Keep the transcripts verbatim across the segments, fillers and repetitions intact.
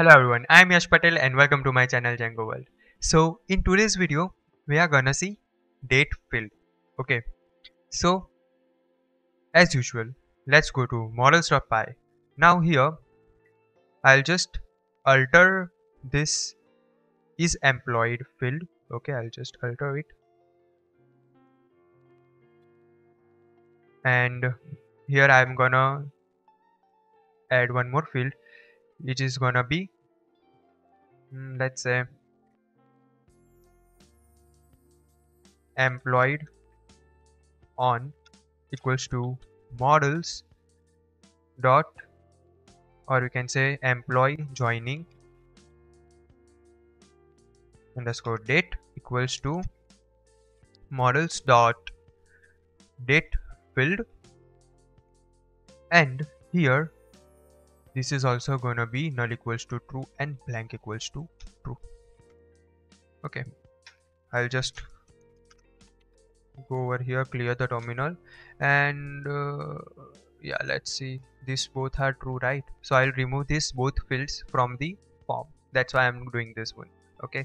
Hello everyone, I am Yash Patel and welcome to my channel Django World. So in today's video, we are gonna see date field. Okay, so as usual, let's go to models dot p y. Now here, I'll just alter this is employed field. Okay, I'll just alter it. And here I'm gonna add one more field. It is gonna be, let's say, employed on equals to models dot, or you can say employee joining underscore date equals to models dot date field, and here this is also gonna be null equals to true and blank equals to true. Okay, I'll just go over here, clear the terminal, and uh, yeah, let's see, these both are true, right? So I'll remove these both fields from the form. That's why I'm doing this one. Okay,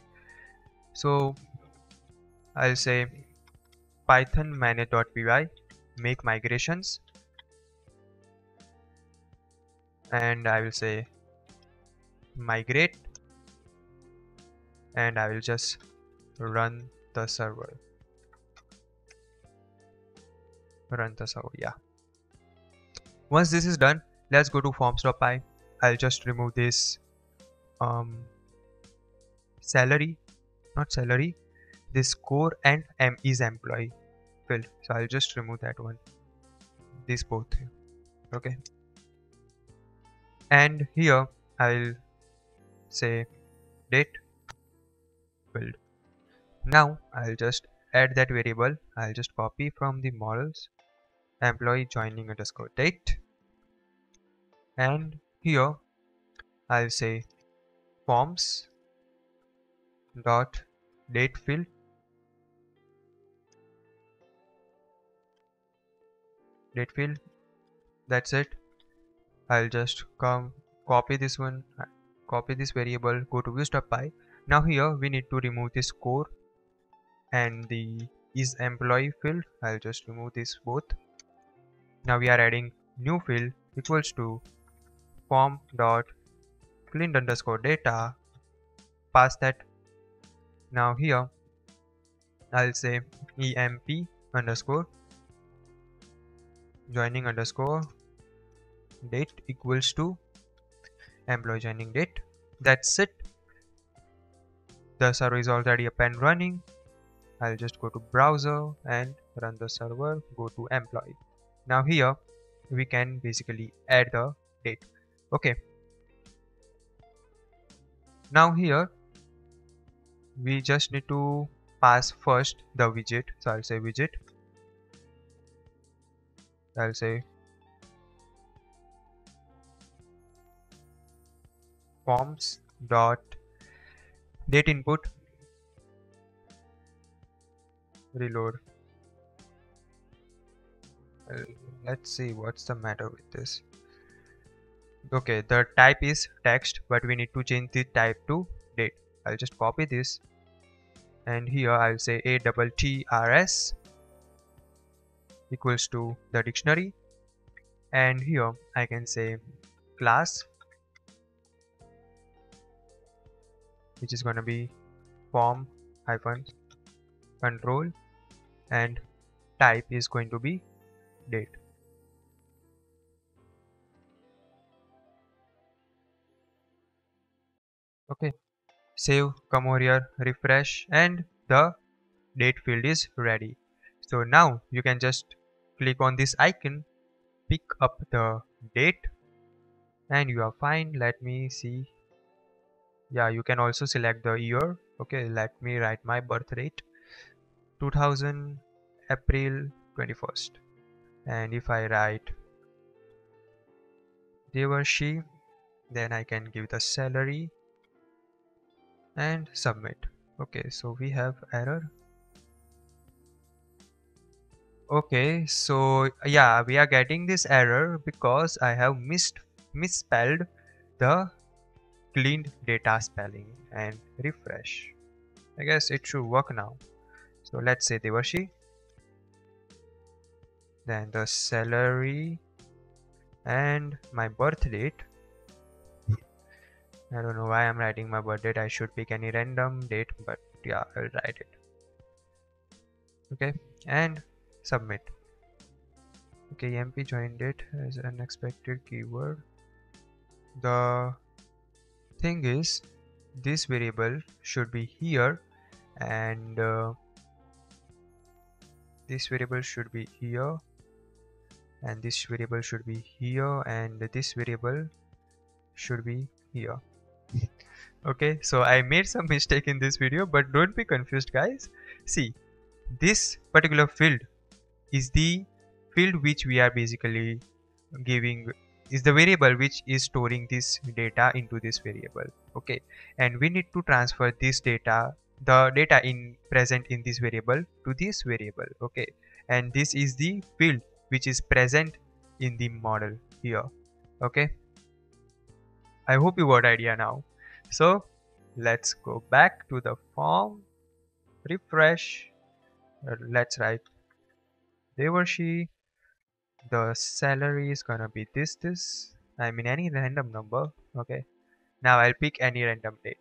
so I'll say python manage dot p y make migrations, and I will say migrate, and I will just run the server run the server yeah. Once this is done, let's go to forms dot p y. I'll just remove this um, salary not salary this core and m is employee field, so I'll just remove that one, these both. Okay, and here I'll say date field. Now I'll just add that variable. I'll just copy from the models employee joining underscore date, and here I'll say forms dot date field date field that's it. I'll just come copy this one, copy this variable, go to views dot p y. Now here we need to remove this core and the is employee field. I'll just remove this both. Now we are adding new field equals to form dot clean underscore data. Pass that. Now here I'll say emp underscore joining underscore date equals to employee joining date. That's it. The server is already up and running. I'll just go to browser and run the server, go to employee. Now here we can basically add the date. Okay, now here we just need to pass first the widget. So I'll say widget, I'll say forms dot date input reload. Uh, let's see what's the matter with this. Okay, the type is text, but we need to change the type to date. I'll just copy this, and here I'll say a double t r s equals to the dictionary, and here I can say class, which is going to be form hyphen control, and type is going to be date. Okay, save, come over here, refresh, and the date field is ready. So now you can just click on this icon, pick up the date, and you are fine. Let me see. Yeah, you can also select the year. Okay, let me write my birth date, two thousand April twenty-first, and if I write they were she, then I can give the salary and submit. Okay, so we have error. Okay, so yeah, we are getting this error because I have missed misspelled the cleaned data spelling and refresh. I guess it should work now. So let's say Devashi, then the salary and my birth date. I don't know why I'm writing my birth date. I should pick any random date, but yeah, I'll write it. Okay, and submit. Okay, E M P joined it as an unexpected keyword. The thing is, this variable should be here, and uh, this variable should be here, and this variable should be here, and this variable should be here. Okay, so I made some mistake in this video, but don't be confused, guys. See, this particular field is the field which we are basically giving, is the variable which is storing this data into this variable. Okay, and we need to transfer this data, the data in present in this variable, to this variable. Okay, and this is the field which is present in the model here. Okay, I hope you got idea now. So let's go back to the form, refresh. Let's write Devashi. The salary is gonna be this, this, I mean any random number. Okay, now I'll pick any random date.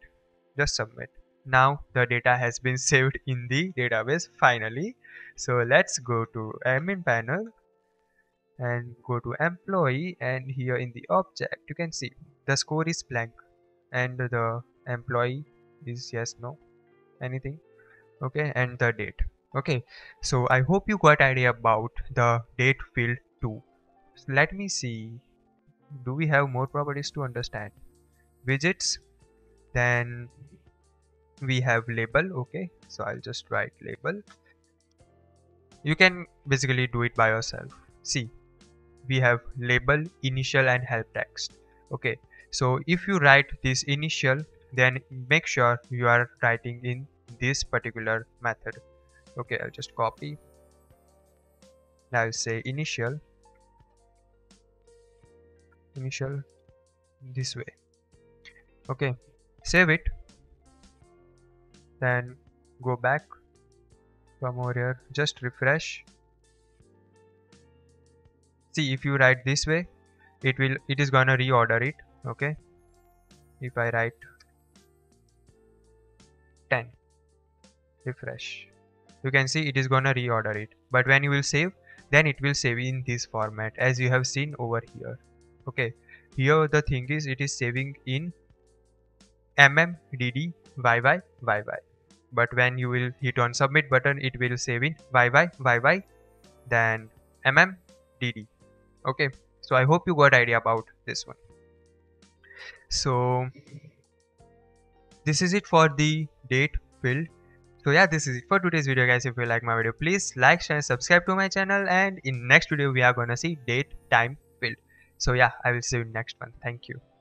Just submit. Now the data has been saved in the database finally. So let's go to admin panel and go to employee, and here in the object you can see the score is blank and the employee is yes, no, anything. Okay, and the date. Okay, so I hope you got idea about the date field too. So let me see, do we have more properties to understand? Widgets, then we have label. Okay, so I'll just write label. You can basically do it by yourself. See, we have label, initial and help text. Okay, so if you write this initial, then make sure you are writing in this particular method. Okay, I'll just copy. Now I'll say initial, initial this way. Okay, save it, then go back from over here, just refresh. See, if you write this way, it will, it is gonna reorder it. Okay, if I write ten, refresh, you can see it is gonna reorder it. But when you will save, then it will save in this format as you have seen over here. Okay, here the thing is, it is saving in M M D D Y Y Y Y, but when you will hit on submit button, it will save in Y Y Y Y, then M M D D. Okay, so I hope you got idea about this one. So this is it for the date field. So yeah, this is it for today's video, guys. If you like my video, please like, share and subscribe to my channel, and in next video we are gonna see date time field. So yeah, I will see you in next one. Thank you.